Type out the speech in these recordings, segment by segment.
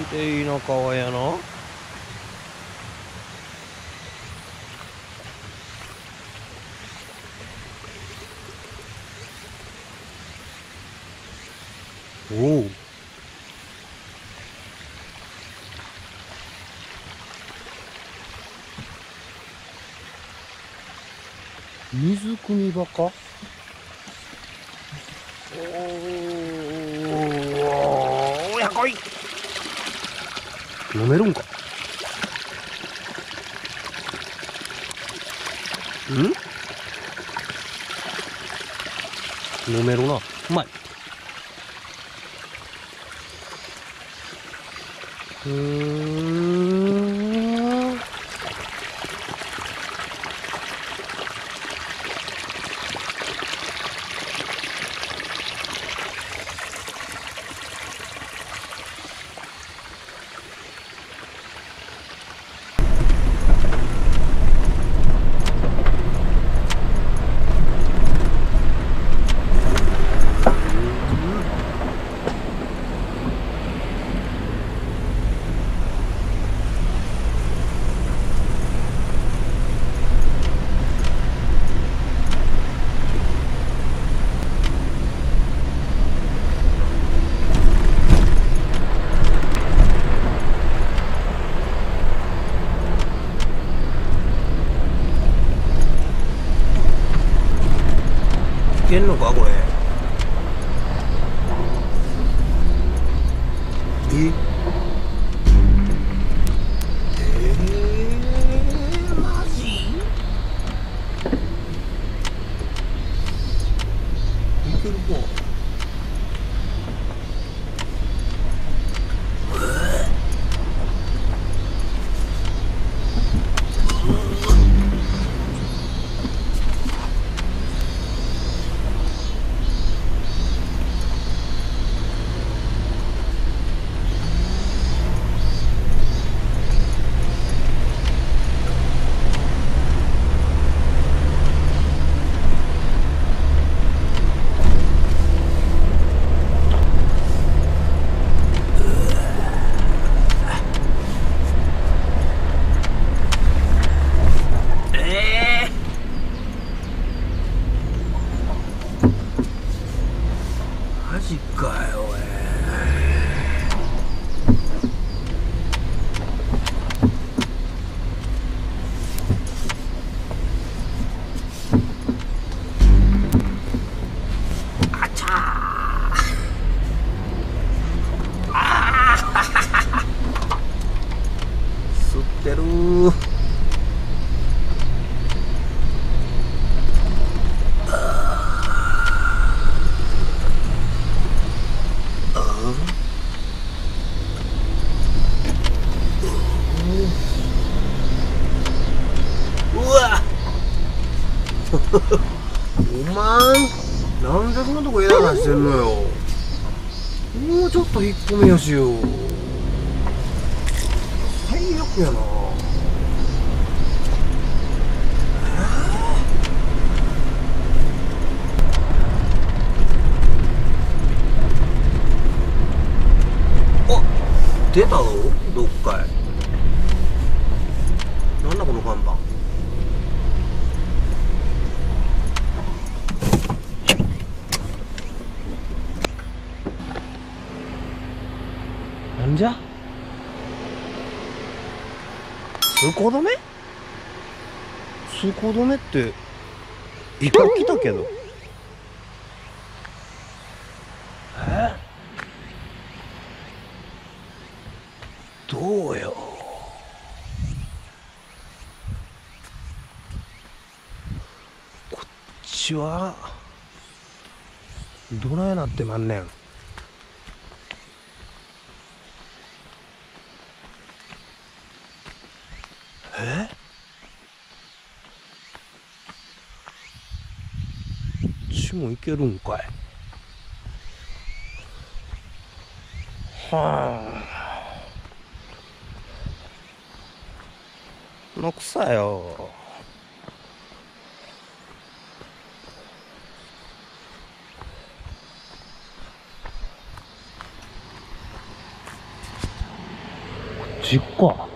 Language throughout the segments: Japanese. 聞いていいのかわやな。おお。 水汲み場か。おお、やこい。飲めるんか。うん？飲めるな。うまい。いけんのかこれ。マジ？いけるか。お前なんでこんなとこ嫌なしてんのよ。もうちょっと引っ込みやしよ。最悪やな。あ、出たぞどっかへ。なんだこの看板。 なんじゃ通行止め？通行止めって一回来たけどどうよ。こっちはどないなってまんねん。 もいけるんかい。はあ。この草よ。 쉽고.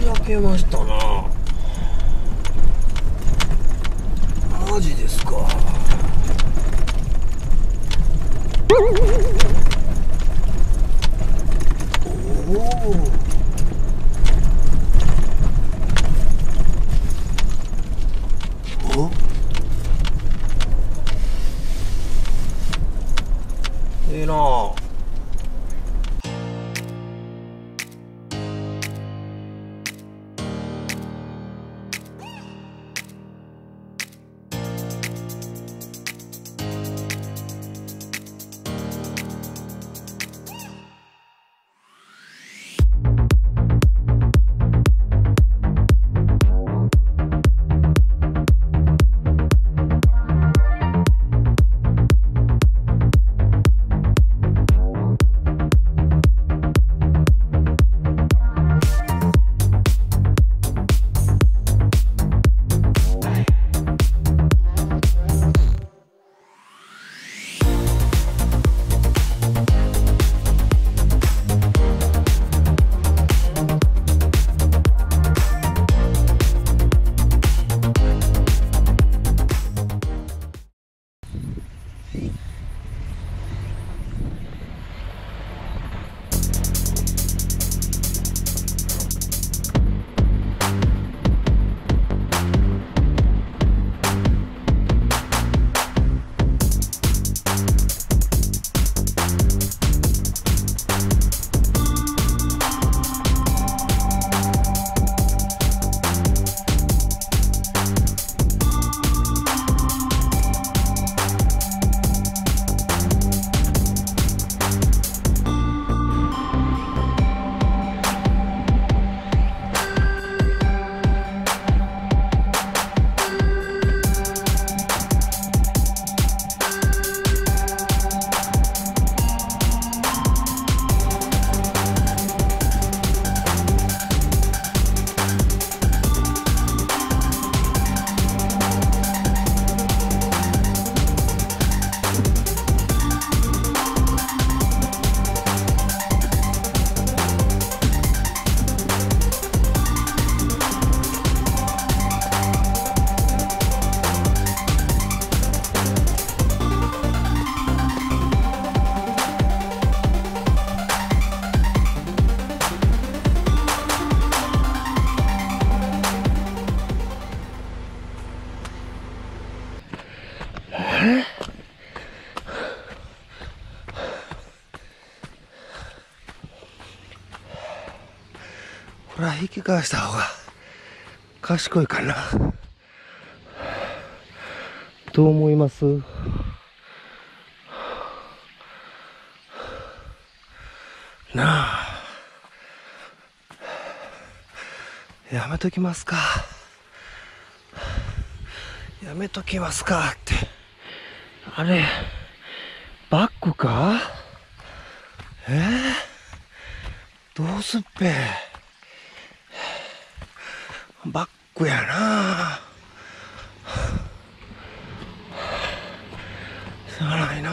焼けましたな。マジですか。おお。 いいなあ。 これは引き返した方が賢いかな。どう思います？なあ、やめときますか。やめときますかってあれバッグか？どうすっぺ。 バックやな。すまないな。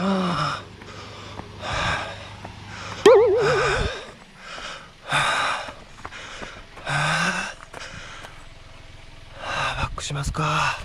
バックしますか。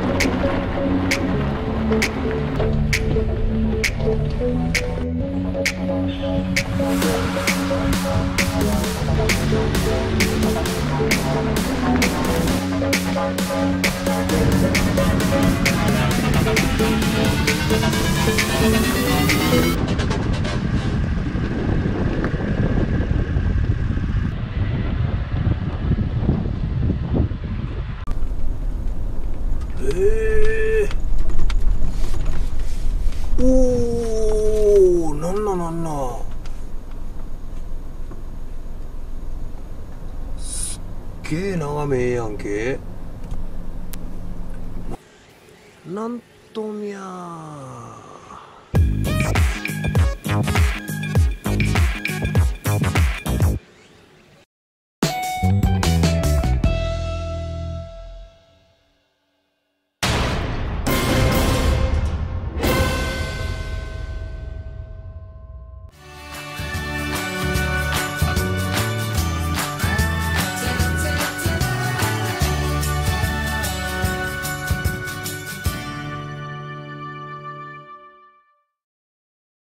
No.すっげえ眺めえやんけ。なんとみゃー。